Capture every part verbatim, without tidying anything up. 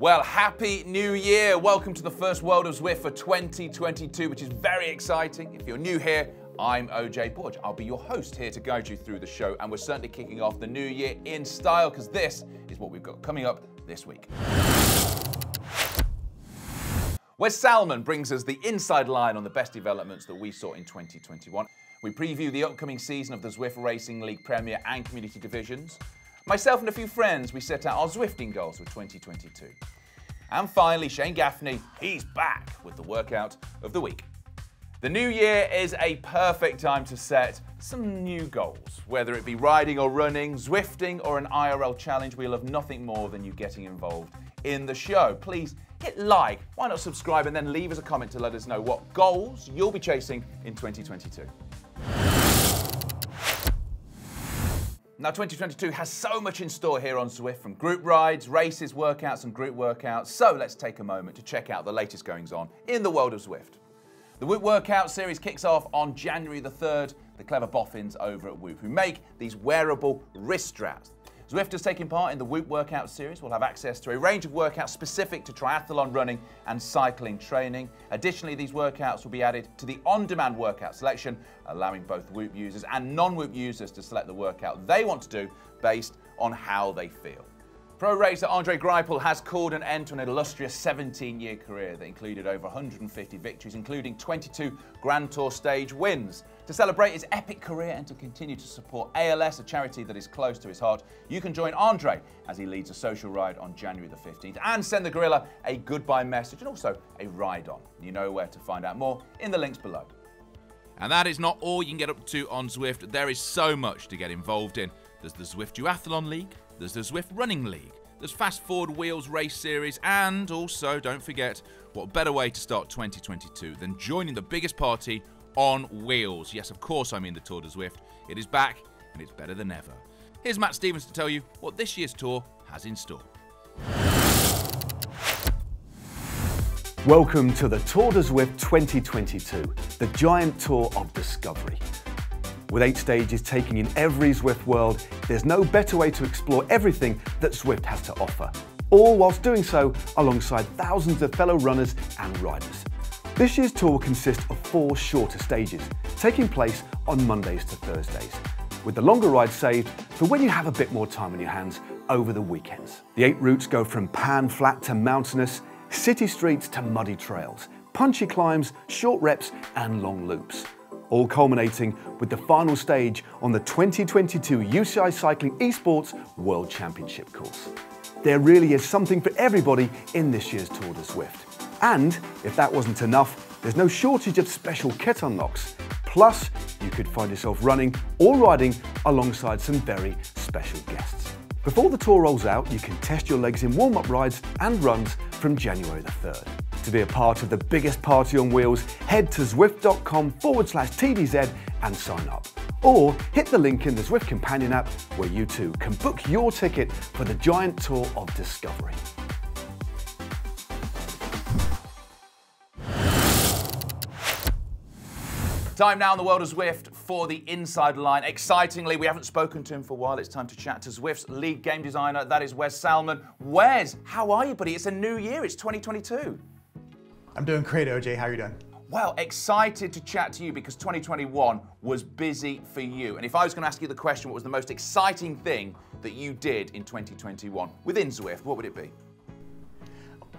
Well, Happy New Year. Welcome to the first World of Zwift for twenty twenty-two, which is very exciting. If you're new here, I'm O J Borg. I'll be your host here to guide you through the show, and we're certainly kicking off the new year in style, because this is what we've got coming up this week. Wes Salmon brings us the inside line on the best developments that we saw in twenty twenty-one. We preview the upcoming season of the Zwift Racing League Premier and Community Divisions. Myself and a few friends, we set out our Zwifting goals for twenty twenty-two. And finally, Shane Gaffney, he's back with the workout of the week. The new year is a perfect time to set some new goals. Whether it be riding or running, Zwifting or an I R L challenge, we love nothing more than you getting involved in the show. Please hit like, why not subscribe, and then leave us a comment to let us know what goals you'll be chasing in twenty twenty-two. Now, twenty twenty-two has so much in store here on Zwift, from group rides, races, workouts and group workouts. So let's take a moment to check out the latest goings on in the world of Zwift. The WHOOP workout series kicks off on January the third. The clever boffins over at WHOOP, who make these wearable wrist straps. Zwifters taking part in the WHOOP workout series will have access to a range of workouts specific to triathlon running and cycling training. Additionally, these workouts will be added to the on-demand workout selection, allowing both WHOOP users and non-WHOOP users to select the workout they want to do based on how they feel. Pro racer Andre Greipel has called an end to an illustrious seventeen-year career that included over one hundred fifty victories, including twenty-two Grand Tour stage wins. To celebrate his epic career and to continue to support A L S, a charity that is close to his heart, you can join Andre as he leads a social ride on January the fifteenth, and send the gorilla a goodbye message and also a ride-on. You know where to find out more in the links below. And that is not all you can get up to on Zwift. There is so much to get involved in. There's the Zwift Duathlon League, there's the Zwift Running League, there's Fast Forward Wheels race series, and also, don't forget, what better way to start twenty twenty-two than joining the biggest party on wheels. Yes, of course, I mean the Tour de Zwift. It is back, and it's better than ever. Here's Matt Stephens to tell you what this year's tour has in store. Welcome to the Tour de Zwift twenty twenty-two, the giant tour of discovery. With eight stages taking in every Zwift world, there's no better way to explore everything that Zwift has to offer, all whilst doing so alongside thousands of fellow runners and riders. This year's tour will consist of four shorter stages, taking place on Mondays to Thursdays, with the longer ride saved for when you have a bit more time on your hands over the weekends. The eight routes go from pan flat to mountainous, city streets to muddy trails, punchy climbs, short reps and long loops, all culminating with the final stage on the twenty twenty-two U C I Cycling Esports World Championship course. There really is something for everybody in this year's Tour de Zwift. And if that wasn't enough, there's no shortage of special kit unlocks. Plus, you could find yourself running or riding alongside some very special guests. Before the tour rolls out, you can test your legs in warm-up rides and runs from January the third. To be a part of the biggest party on wheels, head to Zwift.com forward slash TDZ and sign up. Or hit the link in the Zwift companion app where you too can book your ticket for the giant tour of discovery. Time now in the world of Zwift for the inside line. Excitingly, we haven't spoken to him for a while. It's time to chat to Zwift's lead game designer. That is Wes Salmon. Wes, how are you, buddy? It's a new year. It's twenty twenty-two. I'm doing great, O J. How are you doing? Well, excited to chat to you because twenty twenty-one was busy for you. And if I was going to ask you the question, what was the most exciting thing that you did in twenty twenty-one within Zwift, what would it be?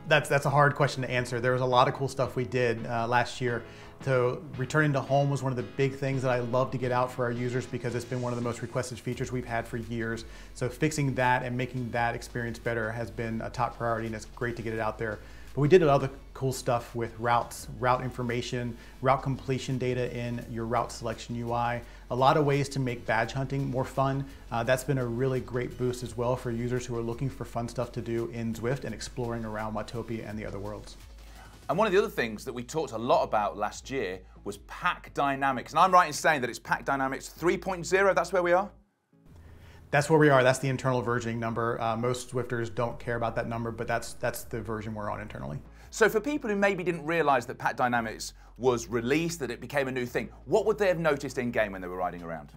That's, that's a hard question to answer. There was a lot of cool stuff we did uh, last year. So returning to home was one of the big things that I love to get out for our users, because it's been one of the most requested features we've had for years. So fixing that and making that experience better has been a top priority, and it's great to get it out there. But we did a lot of cool stuff with routes, route information, route completion data in your route selection U I, a lot of ways to make badge hunting more fun. Uh, that's been a really great boost as well for users who are looking for fun stuff to do in Zwift and exploring around Watopia and the other worlds. And one of the other things that we talked a lot about last year was Pack Dynamics. And I'm right in saying that it's Pack Dynamics three point oh, that's where we are? That's where we are. That's the internal versioning number. Uh, most Zwifters don't care about that number, but that's, that's the version we're on internally. So for people who maybe didn't realize that Pack Dynamics was released, that it became a new thing, what would they have noticed in-game when they were riding around?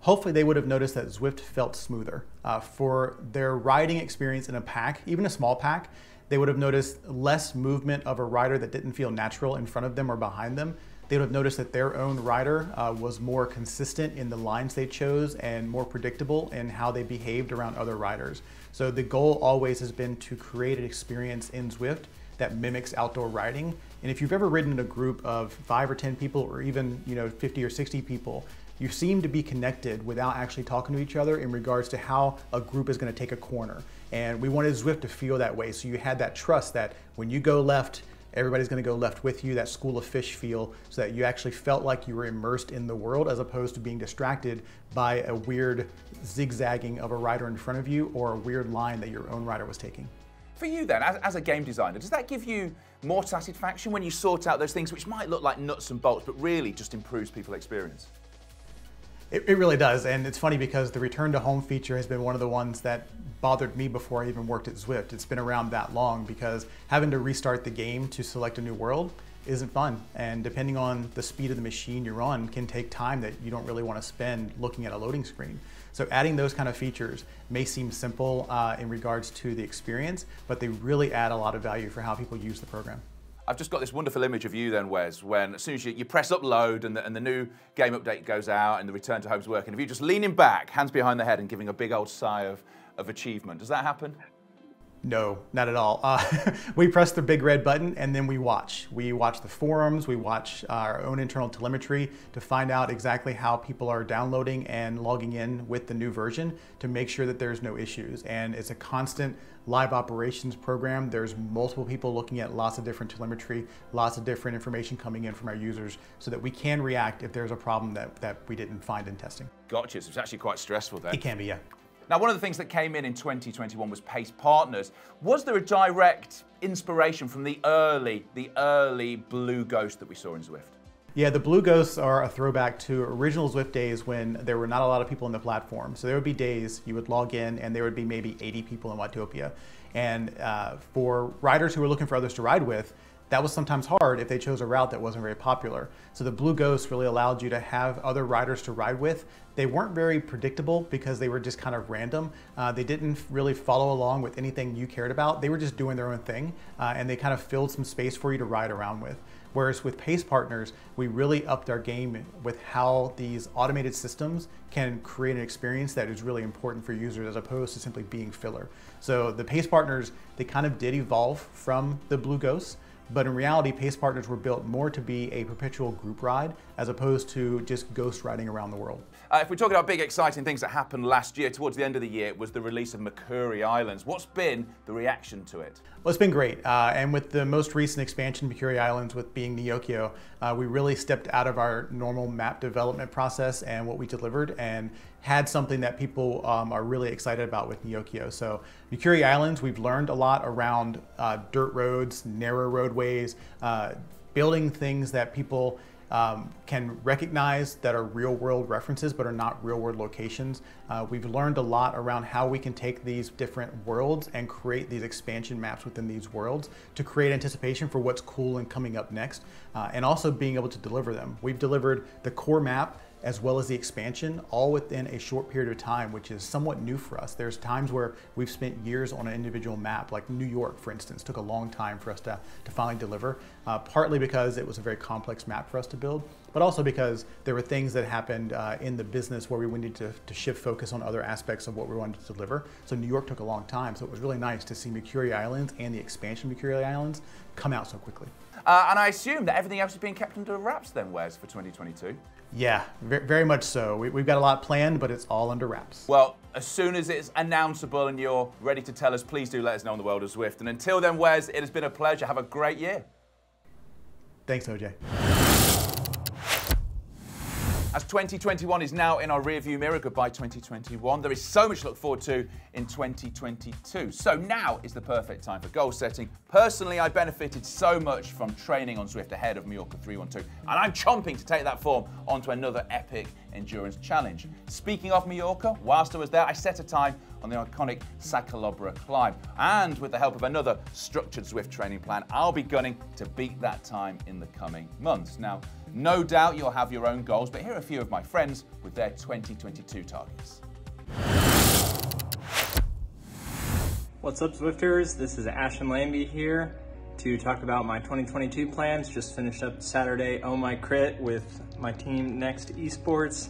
hopefully they would have noticed that Zwift felt smoother. Uh, for their riding experience in a pack, even a small pack, they would have noticed less movement of a rider that didn't feel natural in front of them or behind them. They would have noticed that their own rider uh, was more consistent in the lines they chose and more predictable in how they behaved around other riders. So the goal always has been to create an experience in Zwift that mimics outdoor riding. And if you've ever ridden in a group of five or ten people, or even, you know, fifty or sixty people, you seem to be connected without actually talking to each other in regards to how a group is gonna take a corner. And we wanted Zwift to feel that way. So you had that trust that when you go left, everybody's gonna go left with you, that school of fish feel, so that you actually felt like you were immersed in the world as opposed to being distracted by a weird zigzagging of a rider in front of you or a weird line that your own rider was taking. For you then, as, as a game designer, does that give you more satisfaction when you sort out those things which might look like nuts and bolts, but really just improves people's experience? It, it really does, and it's funny because the return to home feature has been one of the ones that bothered me before I even worked at Zwift. It's been around that long because having to restart the game to select a new world isn't fun, and depending on the speed of the machine you're on can take time that you don't really want to spend looking at a loading screen. So adding those kind of features may seem simple uh, in regards to the experience, but they really add a lot of value for how people use the program. I've just got this wonderful image of you then, Wes, when as soon as you, you press upload and the, and the new game update goes out and the return to home's working, of you just leaning back, hands behind the head and giving a big old sigh of, of achievement. Does that happen? No, not at all. Uh, we press the big red button and then we watch. We watch the forums, we watch our own internal telemetry to find out exactly how people are downloading and logging in with the new version to make sure that there's no issues. And it's a constant live operations program. There's multiple people looking at lots of different telemetry, lots of different information coming in from our users so that we can react if there's a problem that, that we didn't find in testing. Gotcha, so it's actually quite stressful then. It can be, yeah. Now, one of the things that came in in twenty twenty-one was Pace Partners. Was there a direct inspiration from the early, the early Blue Ghost that we saw in Zwift? Yeah, the Blue Ghosts are a throwback to original Zwift days when there were not a lot of people on the platform. So there would be days you would log in and there would be maybe eighty people in Watopia. And uh, for riders who were looking for others to ride with, that was sometimes hard if they chose a route that wasn't very popular. So the Blue Ghost really allowed you to have other riders to ride with. They weren't very predictable because they were just kind of random. Uh, they didn't really follow along with anything you cared about. They were just doing their own thing, uh, and they kind of filled some space for you to ride around with. Whereas with Pace Partners, we really upped our game with how these automated systems can create an experience that is really important for users as opposed to simply being filler. So the Pace Partners, they kind of did evolve from the Blue Ghosts, but in reality, Pace Partners were built more to be a perpetual group ride as opposed to just ghost riding around the world. Uh, if we talk about big, exciting things that happened last year, towards the end of the year was the release of Makuri Islands. What's been the reaction to it? Well, it's been great. Uh, and with the most recent expansion, Makuri Islands, with being Neokyo, uh, we really stepped out of our normal map development process and what we delivered and had something that people um, are really excited about with Neokyo. So Makuri Islands, we've learned a lot around uh, dirt roads, narrow roadways, uh, building things that people Um, can recognize that are real world references but are not real world locations. Uh, we've learned a lot around how we can take these different worlds and create these expansion maps within these worlds to create anticipation for what's cool and coming up next, uh, and also being able to deliver them. We've delivered the core map as well as the expansion all within a short period of time, which is somewhat new for us. There's times where we've spent years on an individual map, like New York, for instance, took a long time for us to, to finally deliver, uh, partly because it was a very complex map for us to build, but also because there were things that happened uh, in the business where we needed to, to shift focus on other aspects of what we wanted to deliver. So New York took a long time, so it was really nice to see Makuri Islands and the expansion of Makuri Islands come out so quickly. Uh, and I assume that everything else is being kept under wraps then, Wes, for twenty twenty-two? Yeah, very much so. We, we've got a lot planned, but it's all under wraps. Well, as soon as it's announceable and you're ready to tell us, please do let us know on The World of Zwift. And until then, Wes, it has been a pleasure. Have a great year. Thanks, O J. As twenty twenty-one is now in our rearview mirror, goodbye twenty twenty-one, there is so much to look forward to in twenty twenty-two. So now is the perfect time for goal setting. Personally, I benefited so much from training on Zwift ahead of Mallorca three one two, and I'm chomping to take that form onto another epic endurance challenge. Speaking of Mallorca, whilst I was there, I set a time on the iconic Sacalobra climb, and with the help of another structured Zwift training plan, I'll be gunning to beat that time in the coming months. Now, No doubt you'll have your own goals, but here are a few of my friends with their twenty twenty-two targets. What's up, Zwifters? This is Ashton Lambie here to talk about my twenty twenty-two plans. Just finished up Saturday Oh My Crit with my team Next Esports.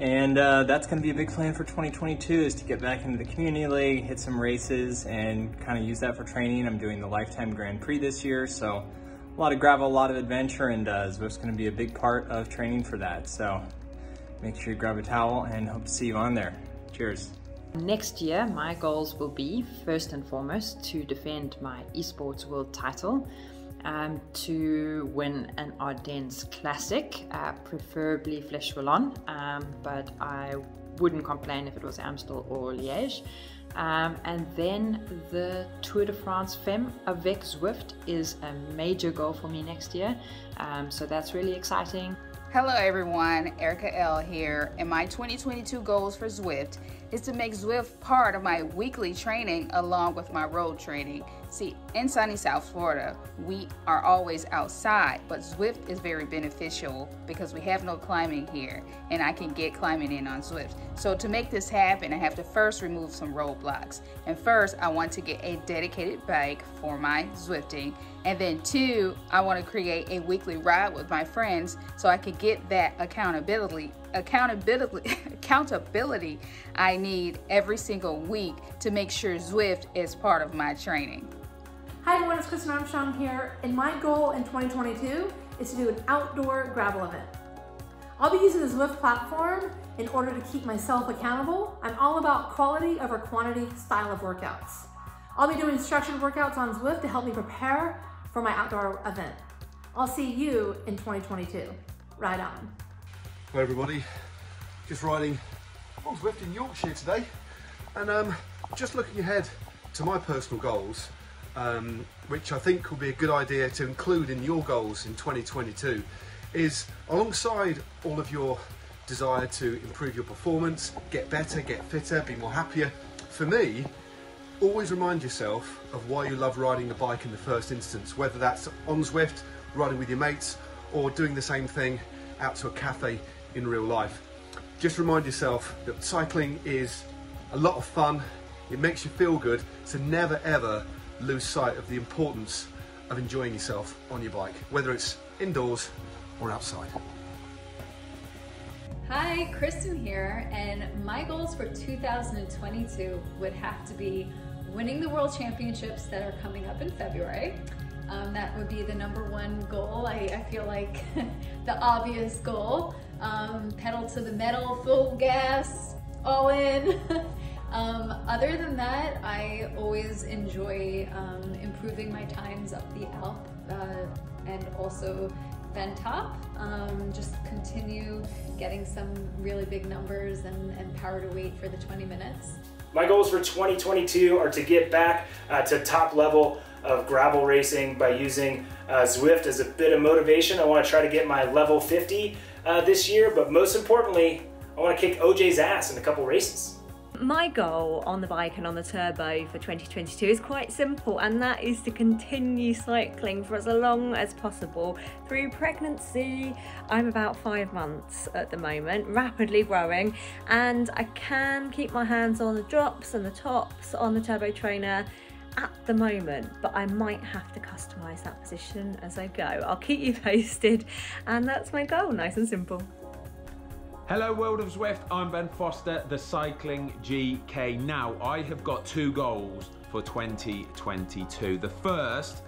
And uh, that's gonna be a big plan for twenty twenty-two, is to get back into the community league, hit some races, and kind of use that for training. I'm doing the Lifetime Grand Prix this year, so a lot of gravel, a lot of adventure, and uh, Zwift's gonna be a big part of training for that. So make sure you grab a towel and hope to see you on there. Cheers. Next year, my goals will be, first and foremost, to defend my esports world title, um, to win an Ardennes Classic, uh, preferably Fleche Wallonne, um, but I wouldn't complain if it was Amstel or Liège. Um, and then the Tour de France Femme avec Zwift is a major goal for me next year, um, so that's really exciting. Hello everyone, Erica L here, and my twenty twenty-two goals for Zwift is to make Zwift part of my weekly training along with my road training. See, in sunny South Florida, we are always outside, but Zwift is very beneficial because we have no climbing here, and I can get climbing in on Zwift. So to make this happen, I have to first remove some roadblocks. And first, I want to get a dedicated bike for my Zwifting. And then two, I want to create a weekly ride with my friends so I can get that accountability accountability accountability I need every single week to make sure Zwift is part of my training. Hi everyone, it's Kristen Armstrong here, and my goal in twenty twenty-two is to do an outdoor gravel event. I'll be using the Zwift platform in order to keep myself accountable. I'm all about quality over quantity style of workouts. I'll be doing structured workouts on Zwift to help me prepare for my outdoor event. I'll see you in twenty twenty-two. Right on. Hello everybody, just riding on Zwift in Yorkshire today, and um, just looking ahead to my personal goals, um, which I think will be a good idea to include in your goals in twenty twenty-two, is alongside all of your desire to improve your performance, get better, get fitter, be more happier, for me, always remind yourself of why you love riding a bike in the first instance, whether that's on Zwift, riding with your mates, or doing the same thing out to a cafe in real life. Just remind yourself that cycling is a lot of fun, it makes you feel good, so never ever lose sight of the importance of enjoying yourself on your bike, whether it's indoors or outside. Hi, Kristen here, and my goals for two thousand twenty-two would have to be winning the World Championships that are coming up in February. Um, that would be the number one goal. I, I feel like the obvious goal. Um, pedal to the metal, full gas, all in. um, other than that, I always enjoy um, improving my times up the Alp uh, and also Ventop. Um, just continue getting some really big numbers and, and power to weight for the twenty minutes. My goals for twenty twenty-two are to get back uh, to top level of gravel racing by using uh, Zwift as a bit of motivation. I want to try to get my level fifty uh, this year, but most importantly, I want to kick O J's ass in a couple races. My goal on the bike and on the turbo for twenty twenty-two is quite simple, and that is to continue cycling for as long as possible. Through pregnancy, I'm about five months at the moment, rapidly growing, and I can keep my hands on the drops and the tops on the turbo trainer at the moment, but I might have to customise that position as I go. I'll keep you posted, and that's my goal, nice and simple. Hello world of Zwift, I'm Ben Foster, the Cycling G K. Now, I have got two goals for twenty twenty-two. The first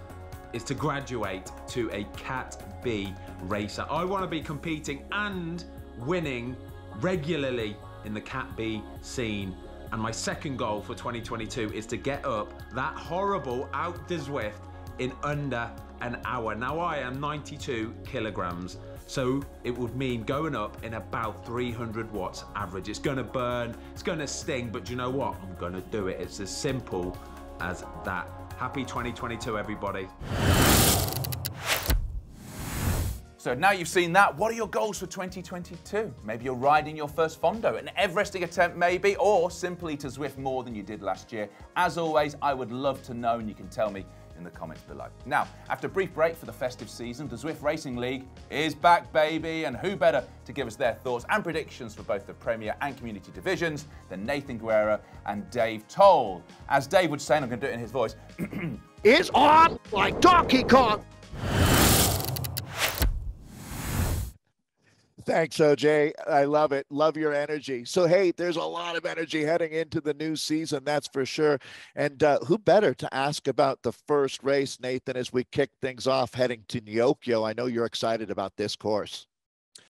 is to graduate to a Cat B racer. I want to be competing and winning regularly in the Cat B scene. And my second goal for twenty twenty-two is to get up that horrible Out de Zwift in under an hour. Now I am ninety-two kilograms, so it would mean going up in about three hundred watts average. It's gonna burn, it's gonna sting, but you know what? I'm gonna do it. It's as simple as that. Happy twenty twenty-two, everybody. So now you've seen that, what are your goals for twenty twenty-two? Maybe you're riding your first Fondo, an Everesting attempt maybe, or simply to Zwift more than you did last year. As always, I would love to know, and you can tell me in the comments below. Now, after a brief break for the festive season, the Zwift Racing League is back, baby, and who better to give us their thoughts and predictions for both the Premier and Community divisions than Nathan Guerra and Dave Toll. As Dave would say, and I'm going to do it in his voice, it's on like Donkey Kong. Thanks, O J. I love it. Love your energy. So, hey, there's a lot of energy heading into the new season, that's for sure. And uh, who better to ask about the first race, Nathan, as we kick things off heading to Neokyo? I know you're excited about this course.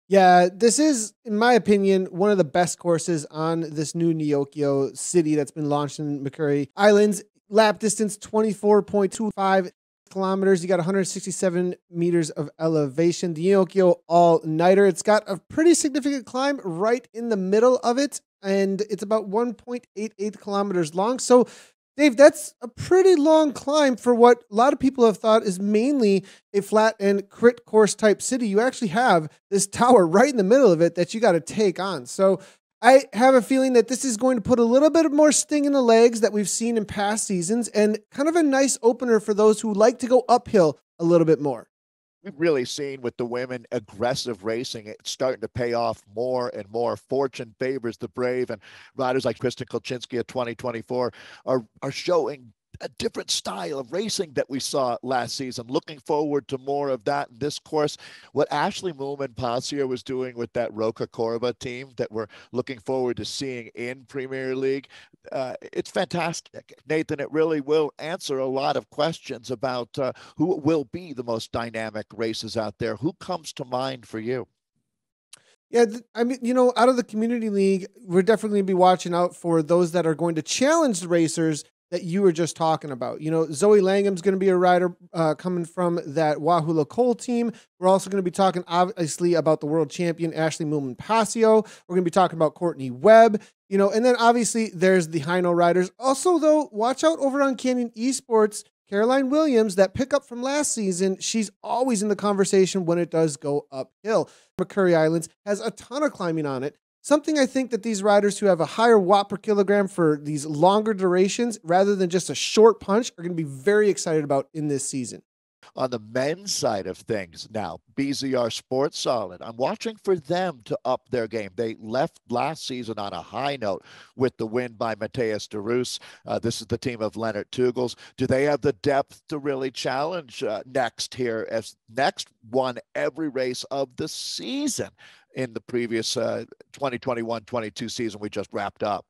Yeah, this is, in my opinion, one of the best courses on this new Neokyo city that's been launched in Makuri Islands. Lap distance, twenty-four point two five. kilometers. You got one hundred sixty-seven meters of elevation. The Neokyo all-nighter. It's got a pretty significant climb right in the middle of it, and it's about one point eight eight kilometers long. So, Dave, that's a pretty long climb for what a lot of people have thought is mainly a flat and crit course type city. You actually have this tower right in the middle of it that you got to take on. So I have a feeling that this is going to put a little bit of more sting in the legs that we've seen in past seasons, and kind of a nice opener for those who like to go uphill a little bit more. We've really seen with the women aggressive racing, it's starting to pay off more and more. Fortune favors the brave, and riders like Kristen Kolchinski of twenty twenty-four are, are showing a different style of racing that we saw last season. Looking forward to more of that in this course. What Ashleigh Moolman-Pasio was doing with that Roca Corva team that we're looking forward to seeing in Premier League, uh, it's fantastic. Nathan, it really will answer a lot of questions about uh, who will be the most dynamic races out there. Who comes to mind for you? Yeah, I mean, you know, out of the Community League, we're definitely going to be watching out for those that are going to challenge the racers that you were just talking about. You know, Zoe Langham's going to be a rider uh, coming from that Wahoo Cole team. We're also going to be talking, obviously, about the world champion, Ashleigh Moolman-Pasio. We're going to be talking about Courtney Webb, you know, and then obviously there's the Hino riders. Also, though, watch out over on Canyon Esports, Caroline Williams, that pickup from last season. She's always in the conversation when it does go uphill. Makuri Islands has a ton of climbing on it. Something I think that these riders who have a higher watt per kilogram for these longer durations, rather than just a short punch, are going to be very excited about in this season. On the men's side of things now, B Z R Sports Solid, I'm watching for them to up their game. They left last season on a high note with the win by Mateus de Roos. Uh, this is the team of Leonard Tugels. Do they have the depth to really challenge uh, Next here, as Next won every race of the season in the previous twenty twenty-one twenty-two uh, season we just wrapped up?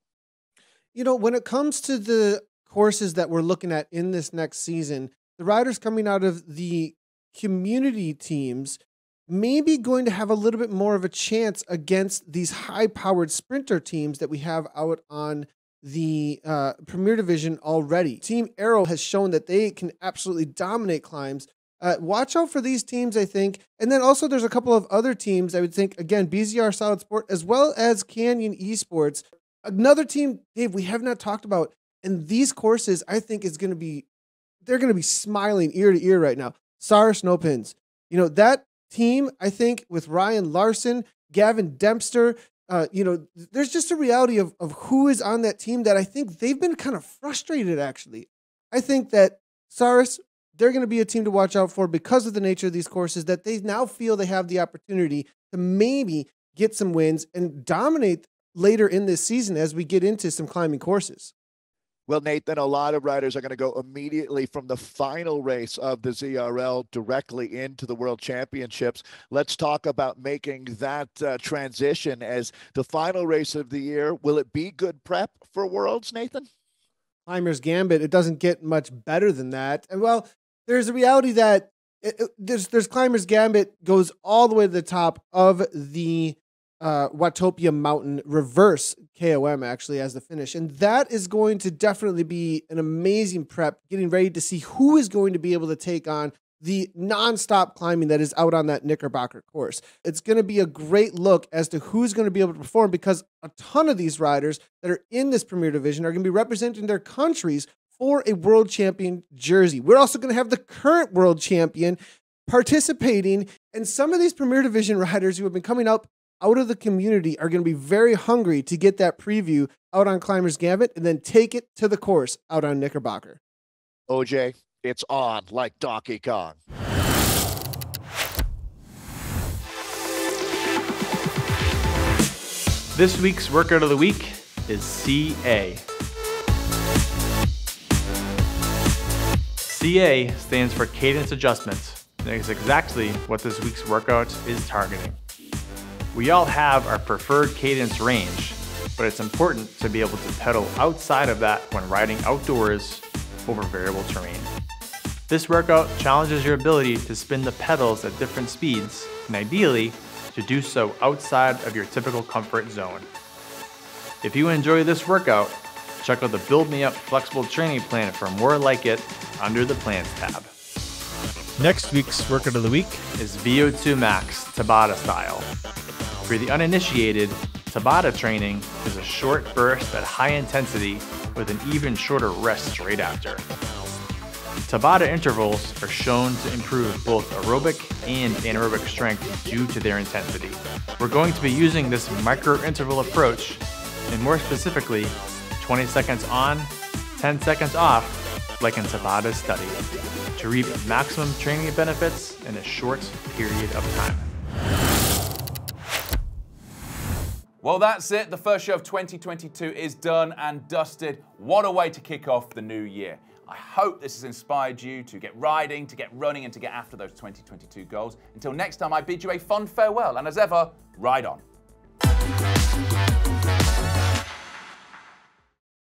You know, when it comes to the courses that we're looking at in this next season, the riders coming out of the community teams may be going to have a little bit more of a chance against these high-powered sprinter teams that we have out on the uh, Premier Division already. Team Arrow has shown that they can absolutely dominate climbs. Uh, watch out for these teams, I think. And then also there's a couple of other teams, I would think, again, B Z R Solid Sport, as well as Canyon Esports. Another team, Dave, we have not talked about, and these courses, I think, is going to be, they're going to be smiling ear to ear right now. Saris Snowpins. You know, that team, I think, with Ryan Larson, Gavin Dempster, uh, you know, there's just a reality of, of who is on that team that I think they've been kind of frustrated, actually. I think that Saris, they're going to be a team to watch out for because of the nature of these courses, that they now feel they have the opportunity to maybe get some wins and dominate later in this season as we get into some climbing courses. Well, Nathan, a lot of riders are going to go immediately from the final race of the Z R L directly into the World Championships. Let's talk about making that uh, transition as the final race of the year. Will it be good prep for Worlds, Nathan? Climbers Gambit, it doesn't get much better than that. And, well, there's a reality that it, it, there's, there's Climbers Gambit goes all the way to the top of the Uh, Watopia Mountain reverse K O M actually as the finish. And that is going to definitely be an amazing prep, getting ready to see who is going to be able to take on the nonstop climbing that is out on that Knickerbocker course. It's going to be a great look as to who's going to be able to perform, because a ton of these riders that are in this Premier Division are going to be representing their countries for a world champion jersey. We're also going to have the current world champion participating, and some of these Premier Division riders who have been coming up out of the community are going to be very hungry to get that preview out on Climbers Gambit and then take it to the course out on Knickerbocker. O J, It's on like Donkey Kong. This week's workout of the week is C A. C A stands for cadence adjustments, and it's exactly what this week's workout is targeting. We all have our preferred cadence range, but it's important to be able to pedal outside of that when riding outdoors over variable terrain. This workout challenges your ability to spin the pedals at different speeds, and ideally, to do so outside of your typical comfort zone. If you enjoy this workout, check out the Build Me Up Flexible Training Plan for more like it under the Plans tab. Next week's workout of the week is V O two Max Tabata Style. For the uninitiated, Tabata training is a short burst at high intensity with an even shorter rest straight after. Tabata intervals are shown to improve both aerobic and anaerobic strength due to their intensity. We're going to be using this micro-interval approach, and more specifically, twenty seconds on, ten seconds off, like in Tabata's study, to reap maximum training benefits in a short period of time. Well, that's it. The first show of twenty twenty-two is done and dusted. What a way to kick off the new year. I hope this has inspired you to get riding, to get running, and to get after those twenty twenty-two goals. Until next time, I bid you a fond farewell, and as ever, ride on.